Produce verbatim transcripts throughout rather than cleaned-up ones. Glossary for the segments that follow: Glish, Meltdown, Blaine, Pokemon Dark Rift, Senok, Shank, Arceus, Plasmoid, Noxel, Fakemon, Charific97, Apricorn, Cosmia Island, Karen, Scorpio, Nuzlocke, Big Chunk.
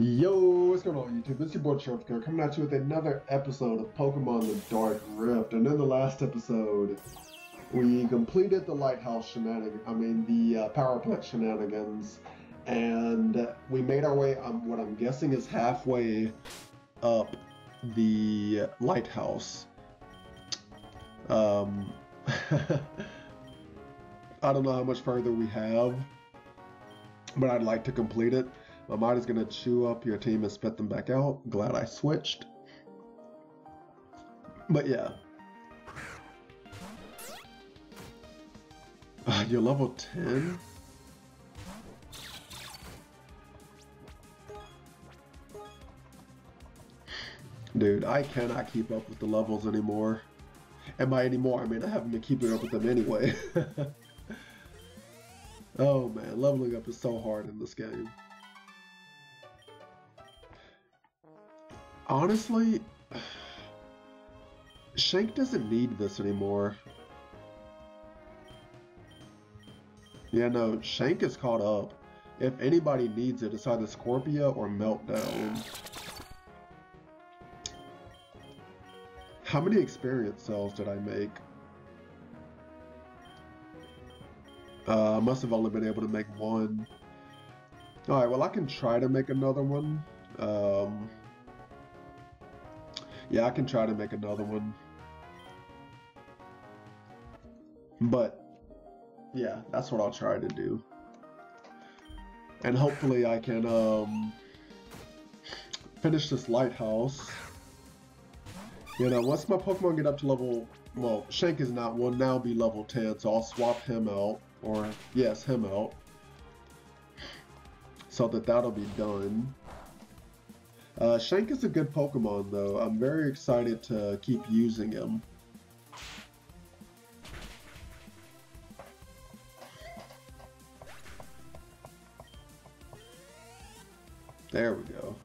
Yo, what's going on YouTube? It's your boy Charific coming at you with another episode of Pokemon the Dark Rift. And in the last episode, we completed the lighthouse shenanigans, I mean the uh, power plant shenanigans, and we made our way, um, what I'm guessing is halfway up the lighthouse. Um, I don't know how much further we have, but I'd like to complete it. My mind is going to chew up your team and spit them back out. Glad I switched. But yeah. Uh, you're level ten? Dude, I cannot keep up with the levels anymore. And by anymore, I mean I haven't been keeping up with them anyway. Oh man, leveling up is so hard in this game. Honestly, Shank doesn't need this anymore. Yeah, no, Shank is caught up. If anybody needs it, it's either Scorpio or Meltdown. How many experience cells did I make? Uh, I must have only been able to make one. Alright, well I can try to make another one. Um... Yeah, I can try to make another one. But, yeah, that's what I'll try to do. And hopefully I can um, finish this lighthouse. You know, once my Pokemon get up to level... Well, Shank is not one, now be level ten, so I'll swap him out. Or, yes, him out. So that that'll be done. Uh, Shank is a good Pokemon, though. I'm very excited to keep using him. There we go.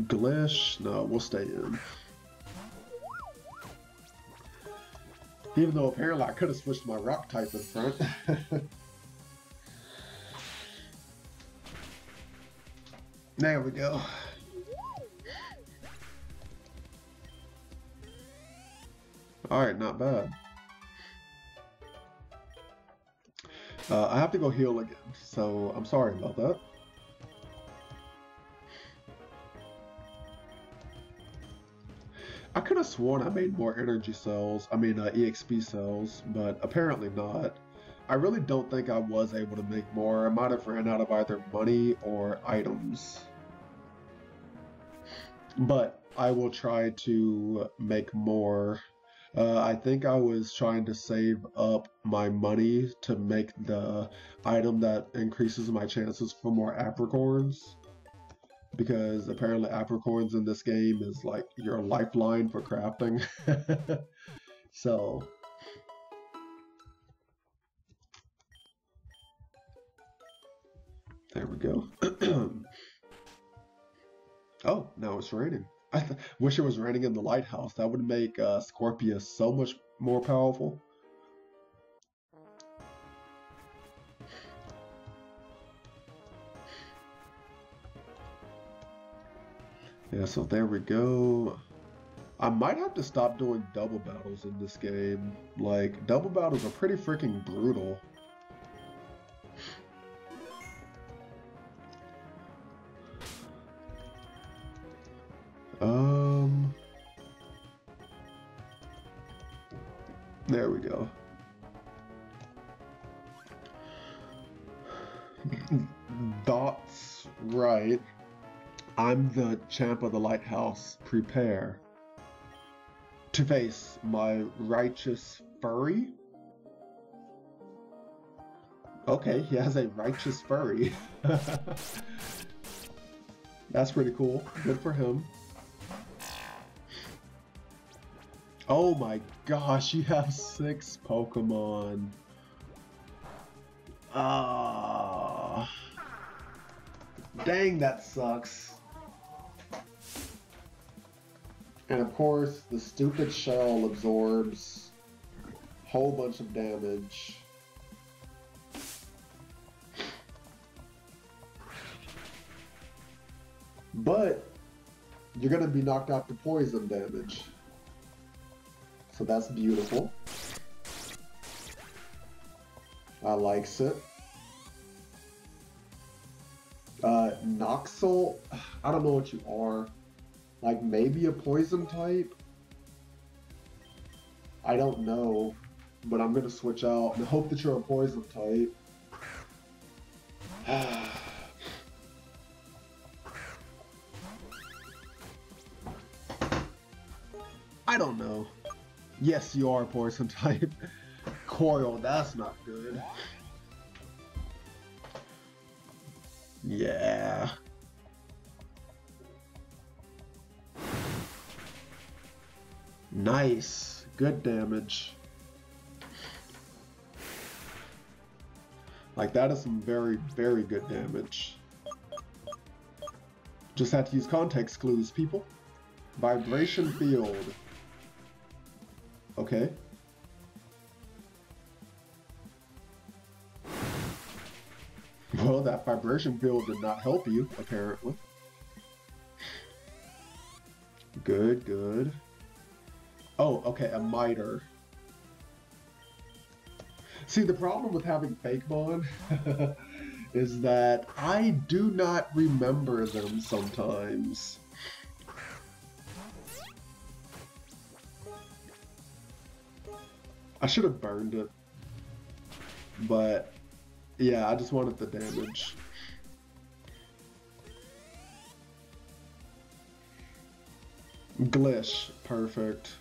Glish? No, we'll stay in. Even though apparently I could have switched my rock type in front. There we go. Alright, not bad. Uh, I have to go heal again, so I'm sorry about that. I could have sworn I made more energy cells, I mean uh, E X P cells, but apparently not. I really don't think I was able to make more. I might have ran out of either money or items. But I will try to make more. Uh, I think I was trying to save up my money to make the item that increases my chances for more apricorns. Because apparently apricorns in this game is like your lifeline for crafting. So... There we go. Oh, now it's raining. I th wish it was raining in the lighthouse. That would make uh, Scorpio so much more powerful. Yeah, so there we go. I might have to stop doing double battles in this game. Like, double battles are pretty freaking brutal. Um, there we go. That's right. I'm the champ of the lighthouse. Prepare to face my righteous fury. Okay, he has a righteous fury. That's pretty cool. Good for him. Oh my gosh, you have six Pokemon. Ah, dang, that sucks. And of course, the stupid shell absorbs a whole bunch of damage. But you're going to be knocked out to poison damage. So that's beautiful. I likes it. Uh, Noxel, I don't know what you are. Like, maybe a poison type? I don't know. But I'm going to switch out and hope that you're a poison type. I don't know. Yes, you are a poison type. Coil, that's not good. Yeah. Nice. Good damage. Like, that is some very, very good damage. Just had to use context clues, people. Vibration field. Okay. Well, that vibration field did not help you, apparently. Good, good. Oh, okay, a miter. See, the problem with having Fakemon is that I do not remember them sometimes. I should have burned it, but yeah, I just wanted the damage. Glish, perfect.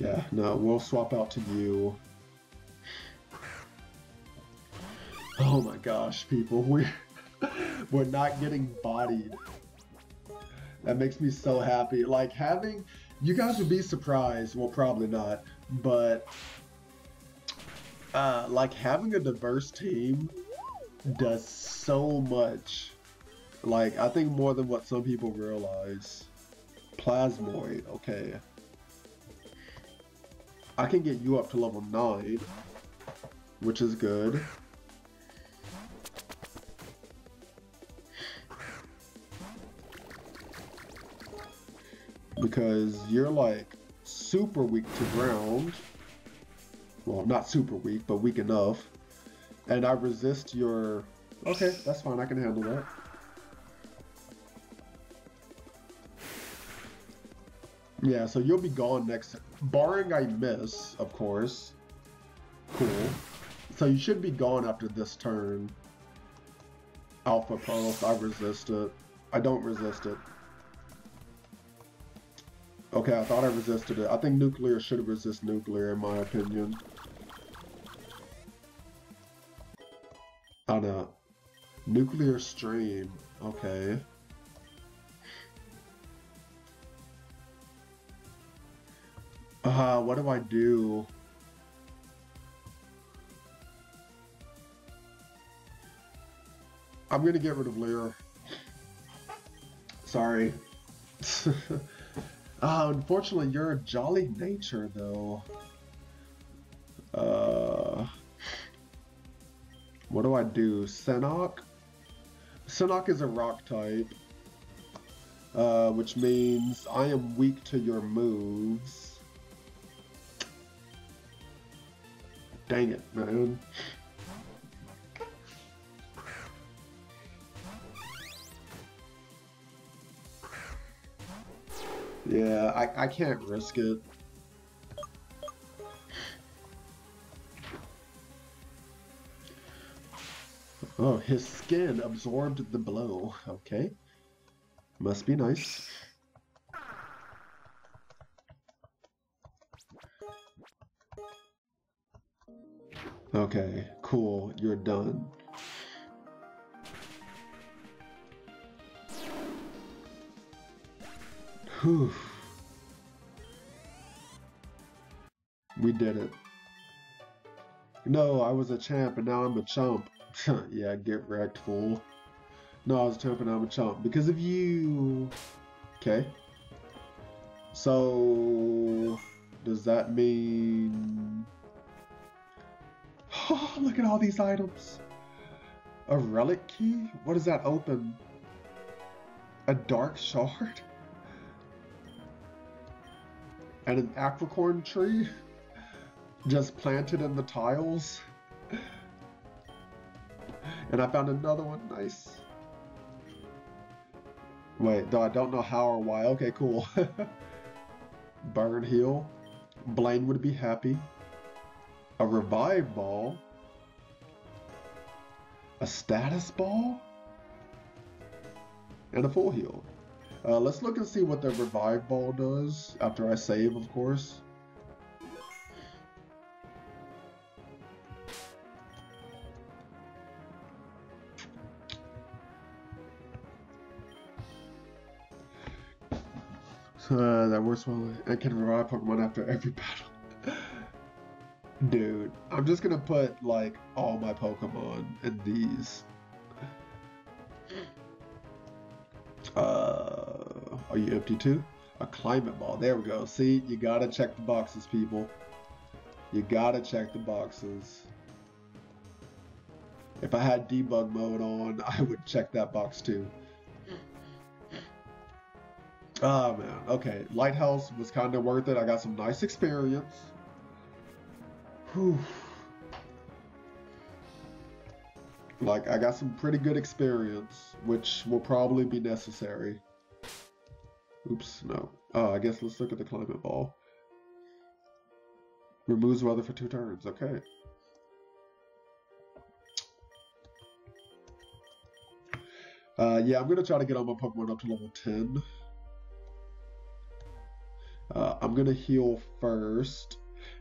Yeah, no, we'll swap out to you. Oh my gosh, people, we're, we're not getting bodied. That makes me so happy. Like, having... You guys would be surprised. Well, probably not. But, uh, like, having a diverse team does so much. Like, I think more than what some people realize. Plasmoid. Okay. I can get you up to level nine, which is good. Because you're like super weak to ground. Well, not super weak, but weak enough. And I resist your... Okay, that's fine. I can handle that. Yeah, so you'll be gone next... Barring I miss, of course. Cool. So you should be gone after this turn. Alpha Pulse. I resist it. I don't resist it. Okay, I thought I resisted it. I think nuclear should resist nuclear, in my opinion. Oh no. Nuclear stream. Okay. Ah, uh, what do I do? I'm gonna get rid of Lear. Sorry. Ah, unfortunately, you're a jolly nature, though. Uh, what do I do? Senok? Senok is a rock type, uh, which means I am weak to your moves. Dang it, man. Yeah, I, I can't risk it. Oh, his skin absorbed the blow. Okay. Must be nice. Okay, cool. You're done. Whew. We did it. No, I was a champ and now I'm a chump. Yeah, get wrecked, fool. No, I was a champ and now I'm a chump because of you. Okay. So, does that mean... Oh, look at all these items. A relic key? What does that open? A dark shard? And an apricorn tree? Just planted in the tiles? And I found another one. Nice. Wait, though I don't know how or why. Okay, cool. Burn heal. Blaine would be happy. A revive ball. A status ball. And a full heal. Uh, let's look and see what the revive ball does after I save, of course. Uh, that works well. I can revive Pokemon after every battle. Dude, I'm just gonna put like all my Pokemon in these. Uh, are you empty too? A climate ball. There we go. See, you gotta check the boxes, people. You gotta check the boxes. If I had debug mode on, I would check that box too. Oh man, okay, Lighthouse was kind of worth it. I got some nice experience. Whew. Like, I got some pretty good experience, which will probably be necessary. Oops, no. Oh, I guess let's look at the climate ball. Removes weather for two turns, okay. Uh, yeah, I'm going to try to get all my Pokemon up to level ten. Uh, I'm going to heal first.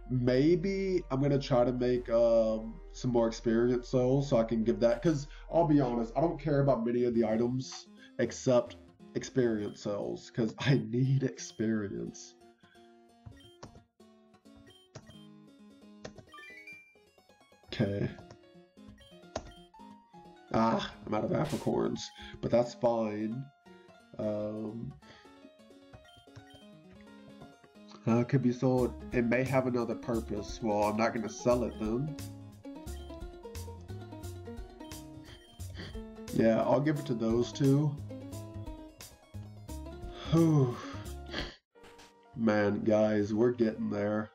Maybe I'm going to try to make um, some more experience cells so I can give that. Because I'll be honest, I don't care about many of the items except experience cells. Because I need experience. Okay. Ah, I'm out of apricorns. But that's fine. Um... Uh, could be sold. It may have another purpose. Well, I'm not going to sell it then. Yeah, I'll give it to those two. Whew. Man, guys, we're getting there.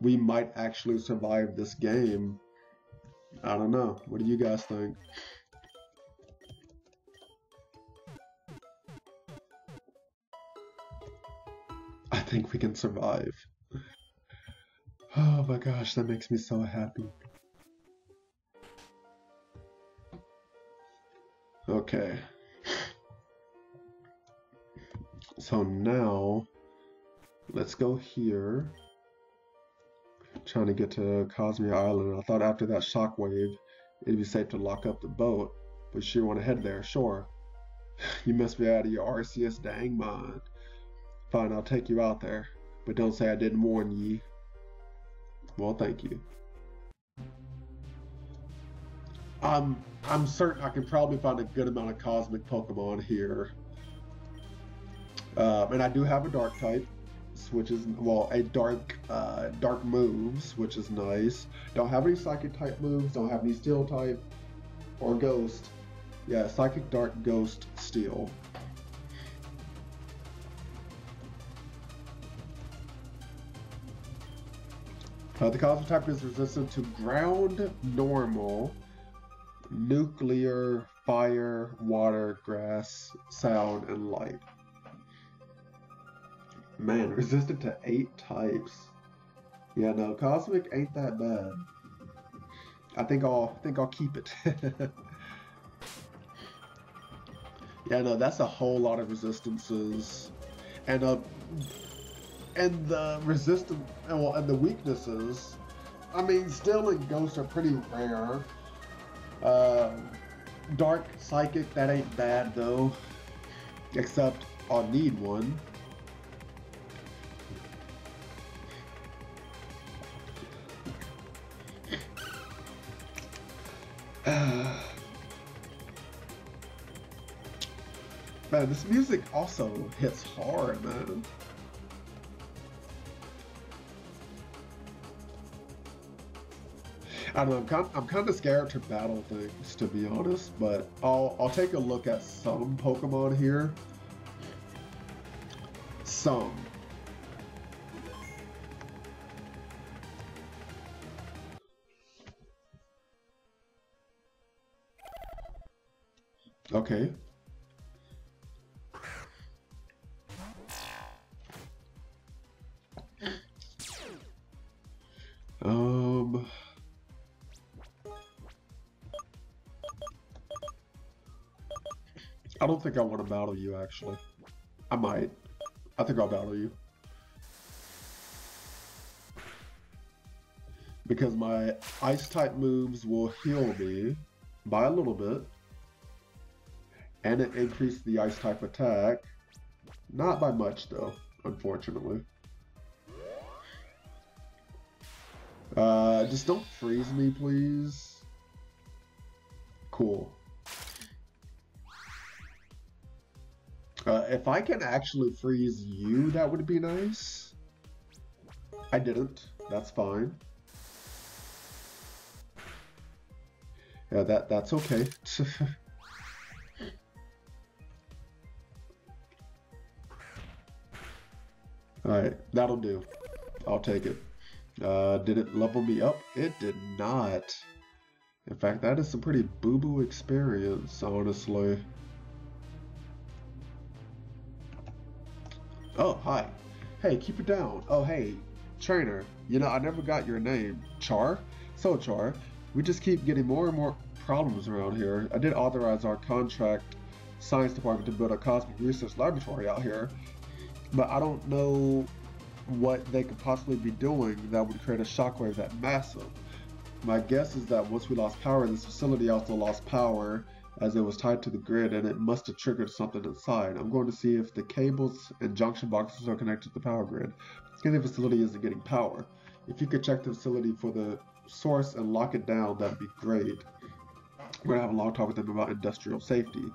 We might actually survive this game. I don't know. What do you guys think? I think we can survive. Oh my gosh, that makes me so happy. Okay. So now, let's go here. I'm trying to get to Cosmia Island. I thought after that shockwave, it'd be safe to lock up the boat, but sure want to head there, sure. You must be out of your Arceus dang mind. Fine, I'll take you out there, but don't say I didn't warn ye. Well, thank you. I'm, I'm certain I can probably find a good amount of cosmic Pokemon here. Um, and I do have a dark type, which is, well, a dark, uh, dark moves, which is nice. Don't have any psychic type moves, don't have any steel type, or ghost. Yeah, psychic, dark, ghost, steel. Uh, the cosmic type is resistant to ground, normal, nuclear, fire, water, grass, sound, and light. Man, resistant to eight types. Yeah, no, cosmic ain't that bad. I think I'll I think I'll keep it. Yeah, no, that's a whole lot of resistances, and a. And the resistance, well, and the weaknesses, I mean, steel and ghost are pretty rare. Uh, dark, psychic, that ain't bad though. Except I'll need one. Man, this music also hits hard, man. I don't know, I'm kind, I'm kind of scared to battle things, to be honest, but I'll, I'll take a look at some Pokemon here. Some. Okay. Um... I don't think I want to battle you, actually. I might. I think I'll battle you. Because my Ice-type moves will heal me by a little bit. And it increased the Ice-type attack. Not by much, though, unfortunately. Uh, just don't freeze me, please. Cool. Uh, if I can actually freeze you, that would be nice. I didn't. That's fine. Yeah, that that's okay. Alright, that'll do. I'll take it. Uh, did it level me up? It did not. In fact, that is some pretty boo-boo experience, honestly. Oh, hi. Hey, keep it down. Oh, hey, trainer. You know, I never got your name. Char? So, Char, we just keep getting more and more problems around here. I did authorize our contract science department to build a cosmic research laboratory out here, but I don't know what they could possibly be doing that would create a shockwave that massive. My guess is that once we lost power, this facility also lost power, as it was tied to the grid, and it must have triggered something inside. I'm going to see if the cables and junction boxes are connected to the power grid. Because the facility isn't getting power. If you could check the facility for the source and lock it down, that'd be great. We're gonna have a long talk with them about industrial safety.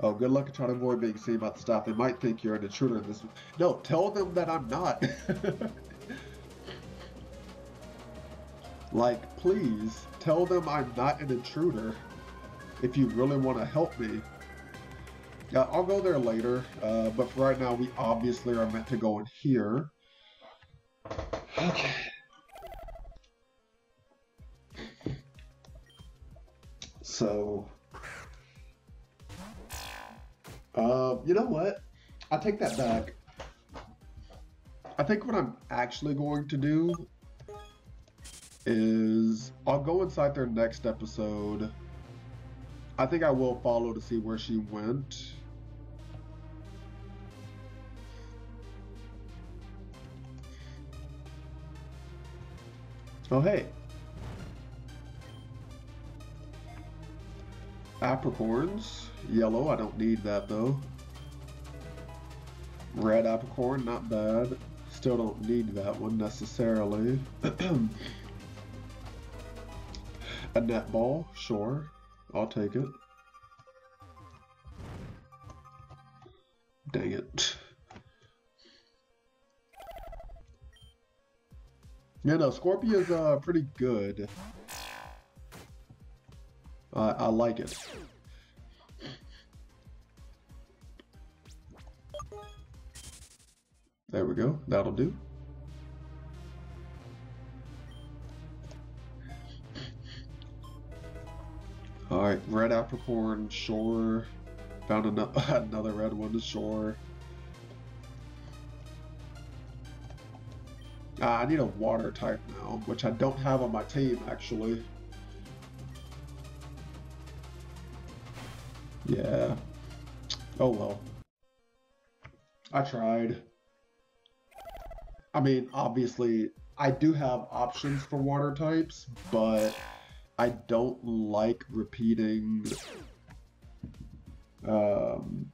Oh, good luck and try to avoid being seen by the staff. They might think you're an intruder in this. No, tell them that I'm not. Like, please, tell them I'm not an intruder. If you really want to help me. Uh, I'll go there later, uh, but for right now we obviously are meant to go in here. Okay. So, uh, you know what? I take that back. I think what I'm actually going to do is I'll go inside their next episode. I think I will follow to see where she went. Oh, hey. Apricorns. Yellow, I don't need that though. Red apricorn, not bad. Still don't need that one necessarily. A netball, sure. I'll take it. Dang it. Yeah, no, Scorpio's uh, pretty good. Uh, I like it. There we go. That'll do. Alright, red apricorn, sure. Found an another red one, sure. Ah, I need a water type now, which I don't have on my team, actually. Yeah. Oh well. I tried. I mean, obviously, I do have options for water types, but I don't like repeating um,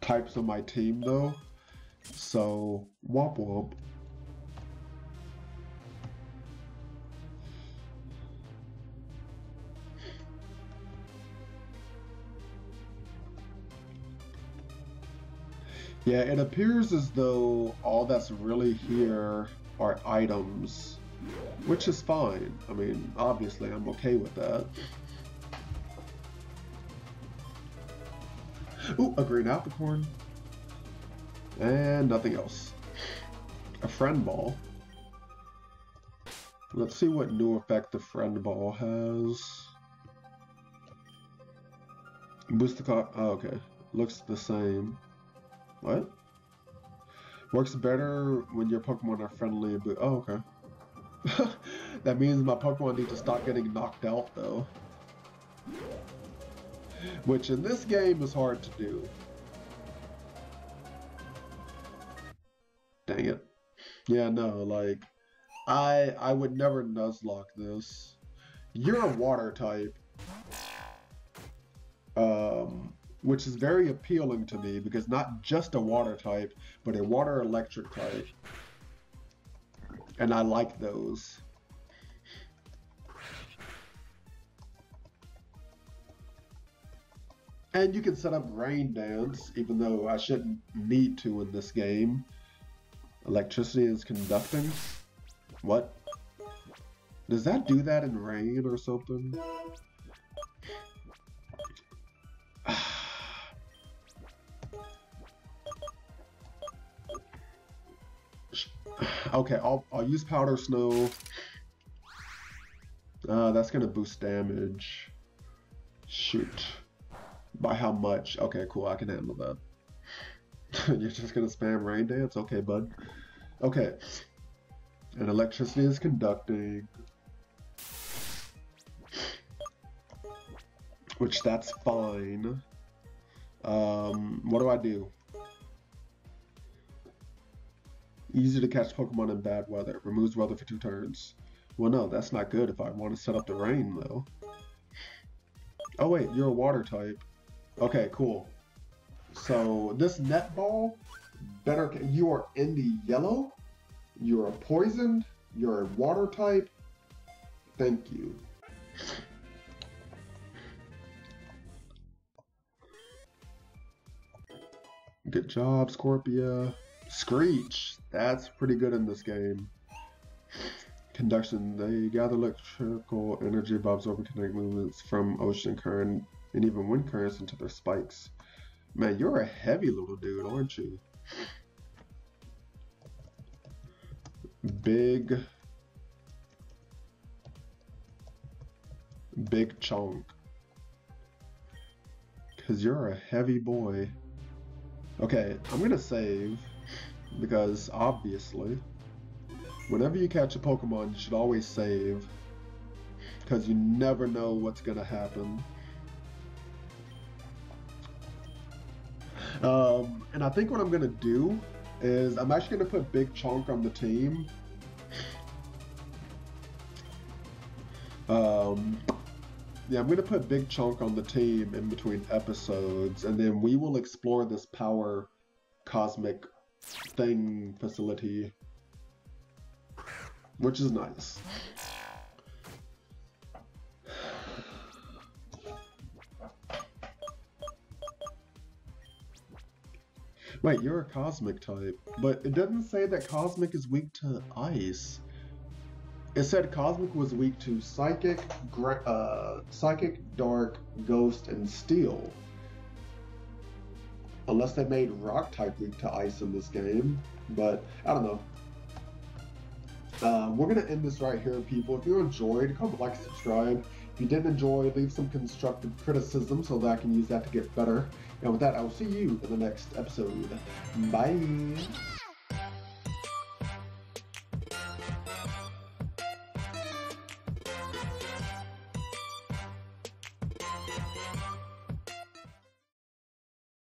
types on my team though, so womp womp. Yeah, it appears as though all that's really here are items. which is fine. I mean, obviously I'm okay with that. Ooh, a green apple corn. And nothing else. A friend ball. Let's see what new effect the friend ball has. Boost the car. Oh, okay. Looks the same. What? Works better when your Pokemon are friendly. But oh, okay. That means my Pokemon need to stop getting knocked out, though. Which in this game is hard to do. Dang it. Yeah, no, like, I I would never Nuzlocke this. You're a water type. Um, which is very appealing to me because not just a water type, but a water electric type. And I like those. And you can set up rain dance, even though I shouldn't need to in this game. Electricity is conducting? What? Does that do that in rain or something? Okay, I'll, I'll use powder snow. Uh, that's gonna boost damage. Shoot. By how much? Okay, cool, I can handle that. You're just gonna spam rain dance? Okay, bud. Okay. And electricity is conducting. Which, that's fine. Um, what do I do? Easy to catch Pokemon in bad weather. Removes weather for two turns. Well, no, that's not good if I want to set up the rain, though. Oh, wait, you're a water type. Okay, cool. So this netball, better. You are in the yellow. You are poisoned. You're a water type. Thank you. Good job, Scorpio. Screech. That's pretty good in this game. Conduction. They gather electrical energy by absorbing kinetic movements from ocean current and even wind currents into their spikes. Man, you're a heavy little dude, aren't you? Big... Big Chunk. Because you're a heavy boy. Okay, I'm going to save. Because, obviously, whenever you catch a Pokemon, you should always save. Because you never know what's going to happen. Um, and I think what I'm going to do is I'm actually going to put Big Chunk on the team. Um, yeah, I'm going to put Big Chunk on the team in between episodes, and then we will explore this power cosmic thing facility, which is nice. Wait, you're a cosmic type, but it doesn't say that cosmic is weak to ice. It said cosmic was weak to psychic, uh, psychic, dark, ghost, and steel. Unless they made rock type weak to ice in this game, but I don't know. Uh, we're gonna end this right here, people. If you enjoyed, comment, like, subscribe. If you didn't enjoy, leave some constructive criticism so that I can use that to get better. And with that, I will see you in the next episode. Bye!